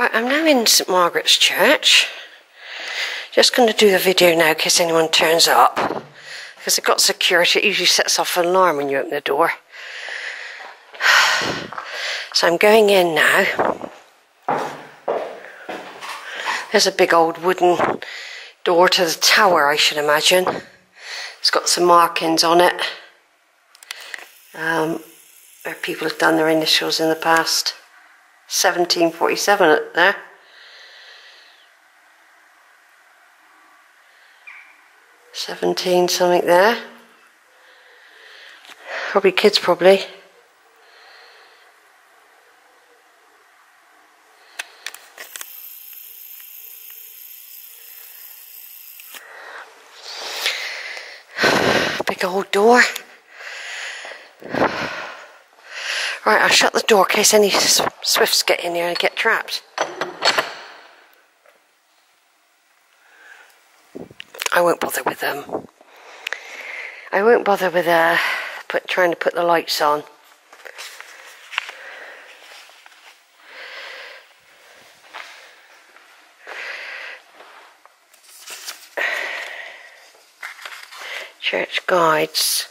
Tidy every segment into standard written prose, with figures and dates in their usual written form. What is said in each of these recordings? Right, I'm now in St Margaret's Church. Just going to do the video now in case anyone turns up. Because it got security, it usually sets off an alarm when you open the door. So I'm going in now. There's a big old wooden door to the tower, I should imagine. It's got some markings on it. Where people have done their initials in the past. 1747 up there. Something there. Probably kids, probably. Big old door. Right, I'll shut the door in case any swifts get in here and get trapped. I won't bother with them. I won't bother with trying to put the lights on. Church guides.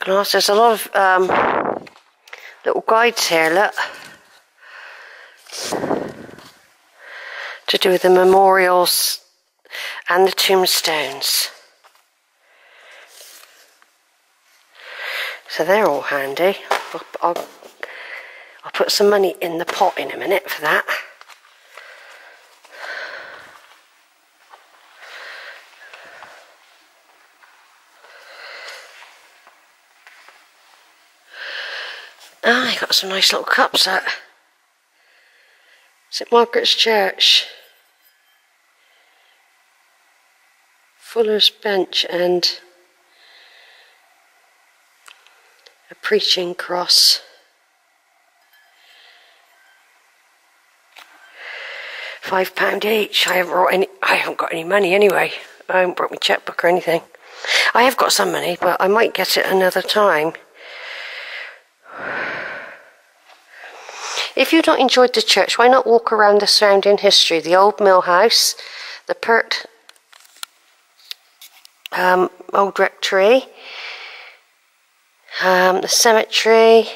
Glass. There's a lot of little guides here, look, to do with the memorials and the tombstones. So they're all handy. I'll put some money in the pot in a minute for that. Ah, you got some nice little cups at St Margaret's Church. Fuller's Bench and a preaching cross. £5 each. I haven't got any money anyway. I haven't brought my chequebook or anything. I have got some money, but I might get it another time. If you've not enjoyed the church, why not walk around the surrounding history? The old mill house, the Pert old rectory, the cemetery,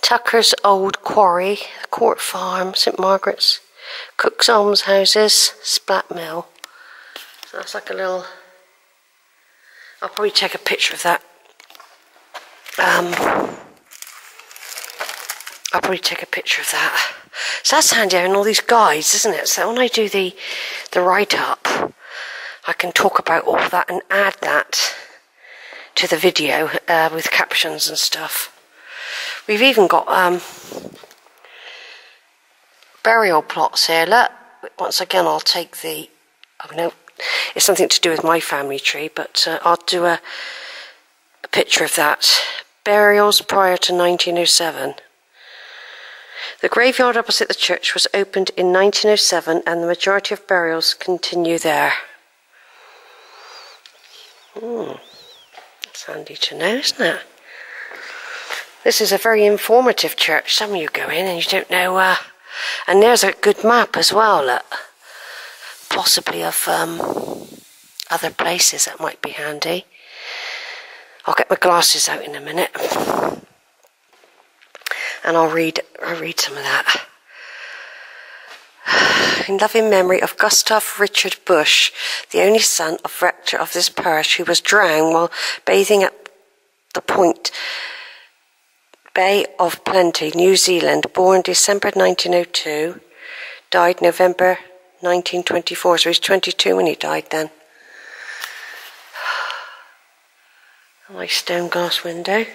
Tucker's Old Quarry, the Court Farm, St Margaret's, Cook's Alms Houses, Splat Mill. So that's like a little... I'll probably take a picture of that. I'll probably take a picture of that. So that's handy having all these guides, isn't it? So when I do the write-up, I can talk about all that and add that to the video with captions and stuff. We've even got burial plots here. Look, once again, I'll take the... Oh no, it's something to do with my family tree, but I'll do a picture of that. Burials prior to 1907. The graveyard opposite the church was opened in 1907 and the majority of burials continue there. That's handy to know, isn't it? This is a very informative church. Some of you go in and you don't know... and there's a good map as well, look. Possibly of other places that might be handy. I'll get my glasses out in a minute. And I'll read some of that. In loving memory of Gustav Richard Bush, the only son of rector of this parish, who was drowned while bathing at the Bay of Plenty, New Zealand, born December 1902, died November 1924, so he was 22 when he died then. A nice stone glass window.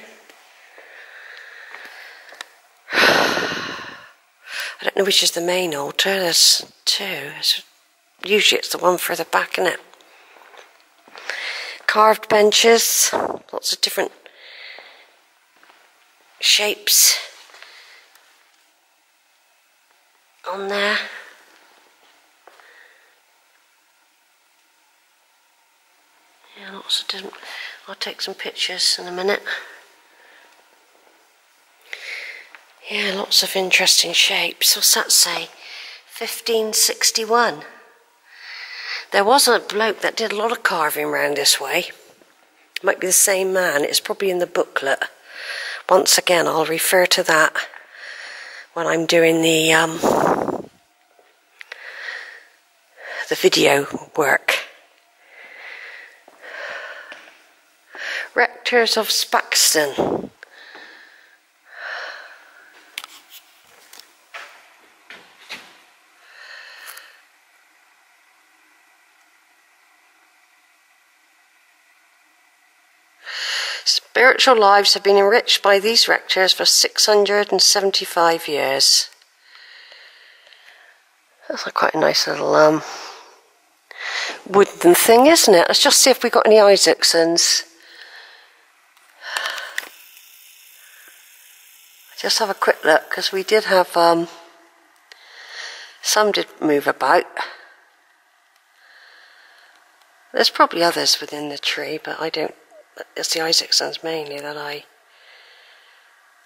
I don't know which is the main altar. There's two. Usually it's the one further back, isn't it? Carved benches. Lots of different shapes on there. Yeah, lots of different... I'll take some pictures in a minute. Yeah, lots of interesting shapes. What's that say? 1561. There was a bloke that did a lot of carving round this way. Might be the same man. It's probably in the booklet. Once again, I'll refer to that when I'm doing the video work. Rectors of Spaxton. Spiritual lives have been enriched by these rectors for 675 years. That's quite a nice little wooden thing, isn't it? Let's just see if we got any Isaacsons. Just have a quick look, because we did have some did move about. There's probably others within the tree, but I don't. It's the Isaacsons mainly that I.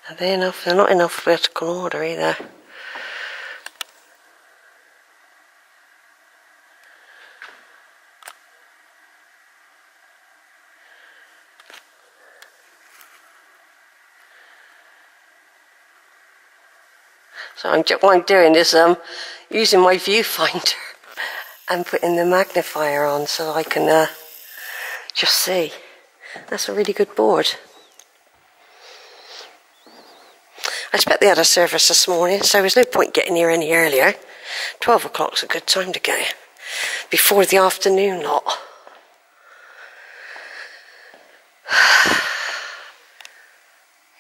Are they enough? They're not in alphabetical order either. So what I'm doing is using my viewfinder and putting the magnifier on so I can just see. That's a really good board. I expect they had a service this morning, so there's no point getting here any earlier. 12 o'clock's a good time to get here, before the afternoon lot.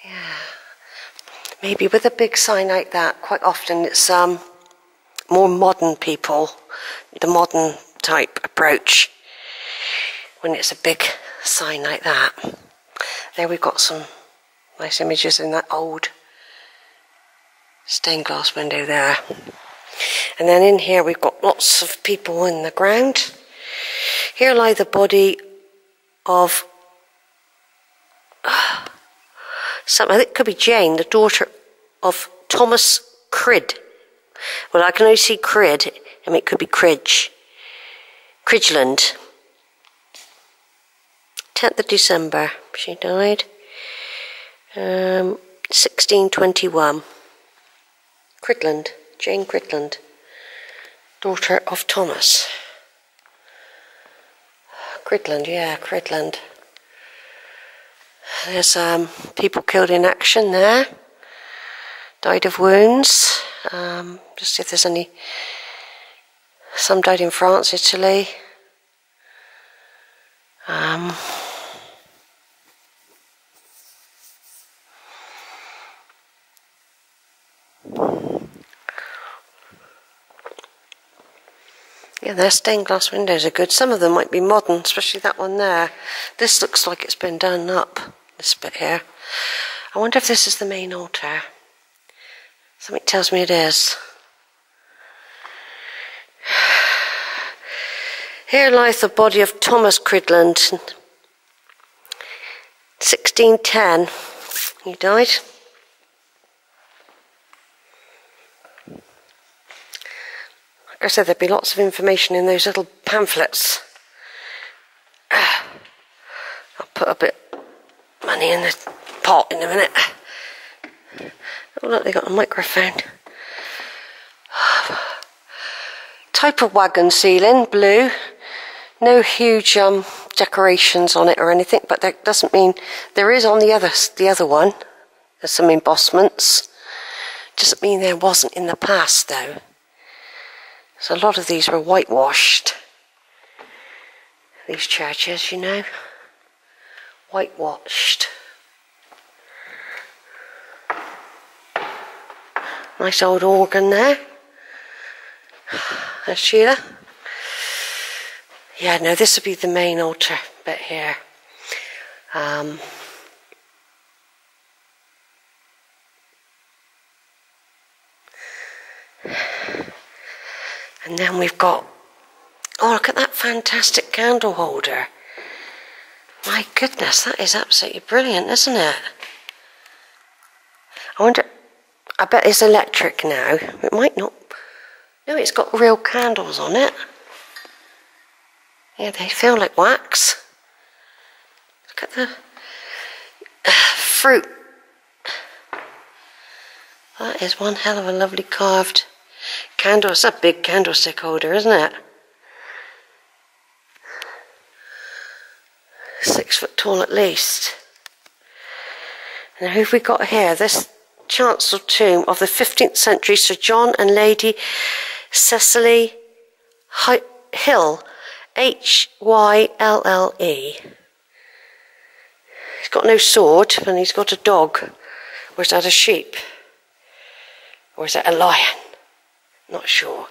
Yeah. Maybe with a big sign like that, quite often it's more modern people, the modern type approach, when it's a big sign like that. There we've got some nice images in that old stained glass window there. And then in here we've got lots of people in the ground. Here lie the body of something, I think it could be Jane, the daughter of Thomas Cridd. Well, I can only see Cridd. I mean, it could be Cridge. Cridland. 10th of December, she died. 1621. Cridland, Jane Cridland, daughter of Thomas. Cridland, yeah, Cridland. There's people killed in action there, died of wounds. Just see if there's any. Some died in France, Italy. Yeah, their stained glass windows are good. Some of them might be modern, especially that one there. This looks like it's been done up. This bit here. I wonder if this is the main altar. Something tells me it is. Here lies the body of Thomas Cridland. 1610. He died. Like I said, there'd be lots of information in those little pamphlets. I'll put a bit money in the pot in a minute. Oh look, they got a microphone. Type of wagon ceiling, blue. No huge decorations on it or anything, but that doesn't mean there is on the other one. There's some embossments. Doesn't mean there wasn't in the past though. So a lot of these were whitewashed. These churches, you know. Whitewashed. Nice old organ there. There's Sheila. Yeah, no, this would be the main altar bit here. And then we've got, oh, look at that fantastic candle holder. My goodness, that is absolutely brilliant, isn't it? I wonder, I bet it's electric now. It might not. No, it's got real candles on it. Yeah, they feel like wax. Look at the fruit. That is one hell of a lovely carved candle. It's a big candlestick holder, isn't it? 6 foot tall at least. Now who've we got here? This chancel tomb of the 15th century Sir John and Lady Cecily Hylle. Hylle. He's got no sword and he's got a dog. Or is that a sheep? Or is that a lion? Not sure.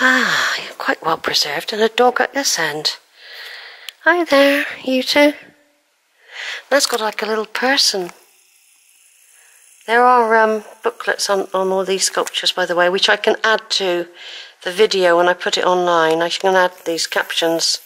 Ah, quite well preserved, and a dog at this end. Hi there, you two. That's got like a little person. There are booklets on all these sculptures, by the way, which I can add to the video when I put it online. I can add these captions.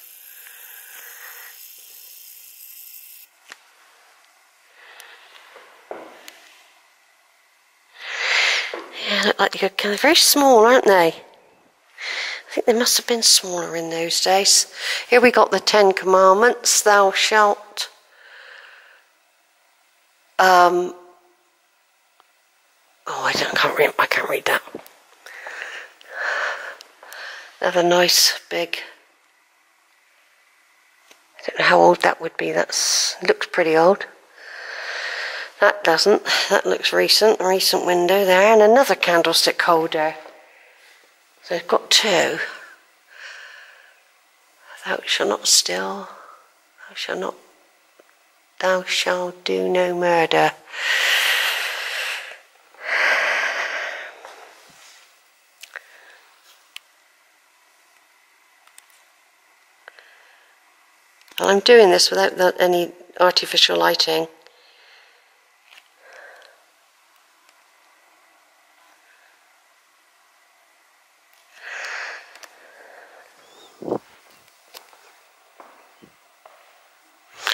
Yeah, look like they're kind of very small, aren't they? I think they must have been smaller in those days. Here we got the 10 Commandments. Thou shalt I can't read that. They have a nice big, I don't know how old that would be. That's looks pretty old. That doesn't. That looks recent. Recent window there, and another candlestick holder. So I've got two. Thou shalt not steal. Thou shalt not. Thou shalt do no murder. And I'm doing this without any artificial lighting.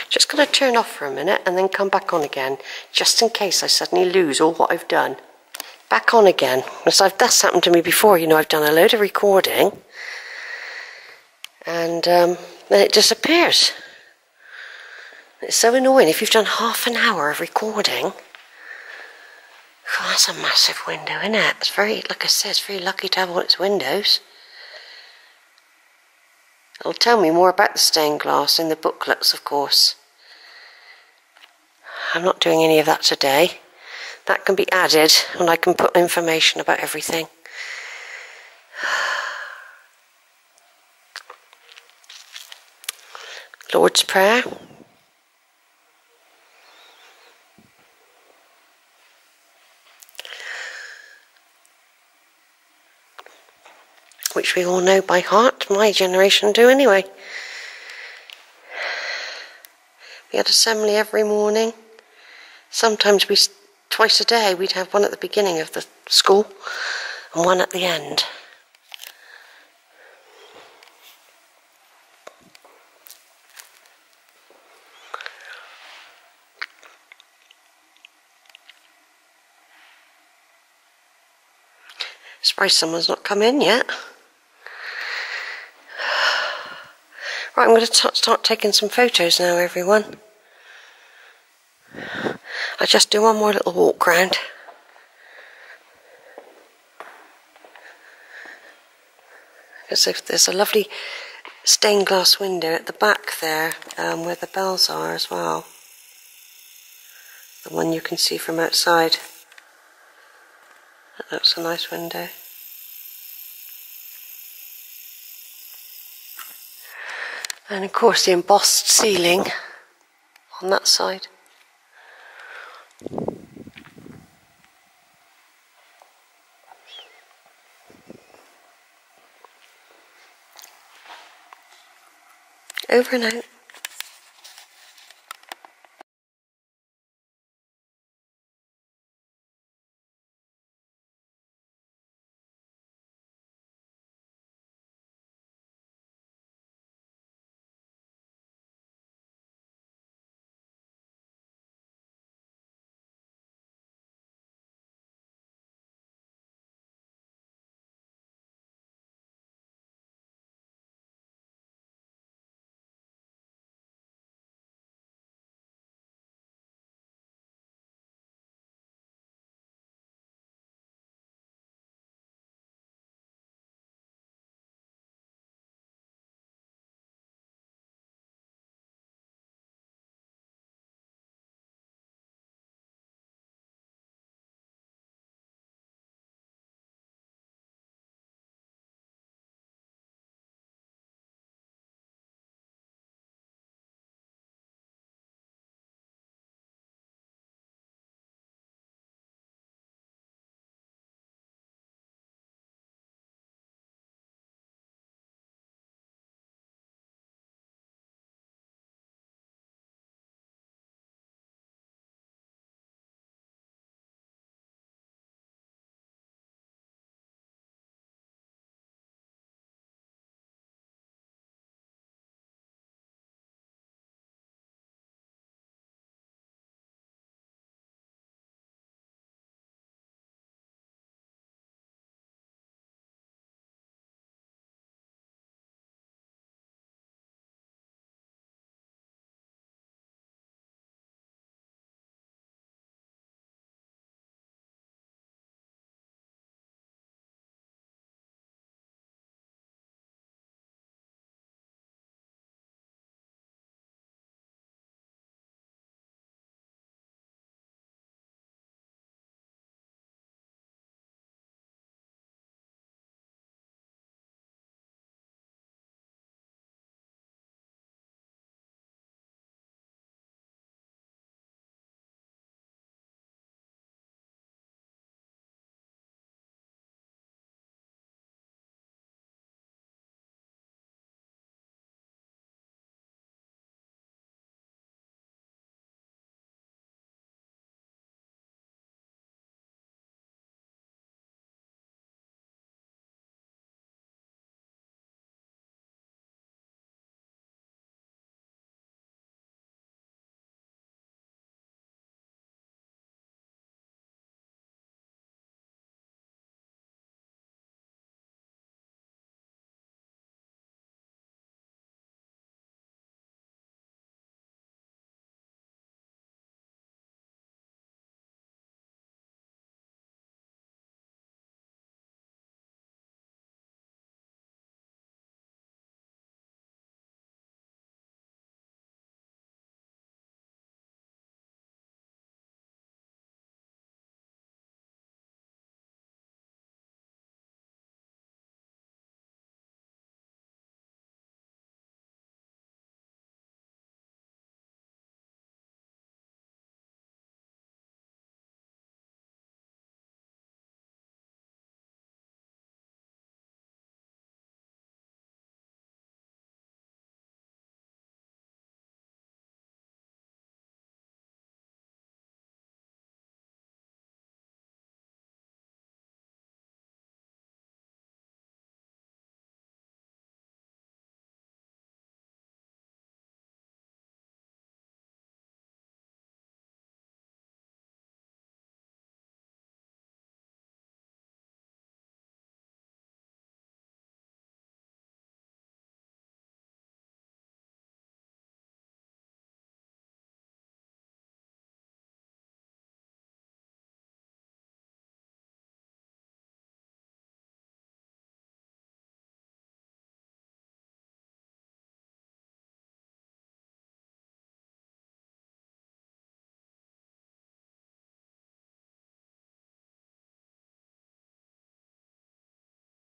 Just going to turn off for a minute and then come back on again, just in case I suddenly lose all what I've done. Back on again. That's happened to me before, you know. I've done a load of recording and then it disappears. It's so annoying if you've done half an hour of recording. Oh, that's a massive window, isn't it? It's very, like I said, it's very lucky to have all its windows. It'll tell me more about the stained glass in the booklets, of course. I'm not doing any of that today. That can be added and I can put information about everything. Lord's Prayer. Which we all know by heart, my generation do anyway. We had assembly every morning. Sometimes twice a day we'd have one at the beginning of the school and one at the end. Surprised someone's not come in yet. Right, I'm going to start taking some photos now, everyone. I'll just do one more little walk round. Because there's a lovely stained glass window at the back there, where the bells are as well. The one you can see from outside. That looks a nice window. And of course the embossed ceiling on that side. Over and out.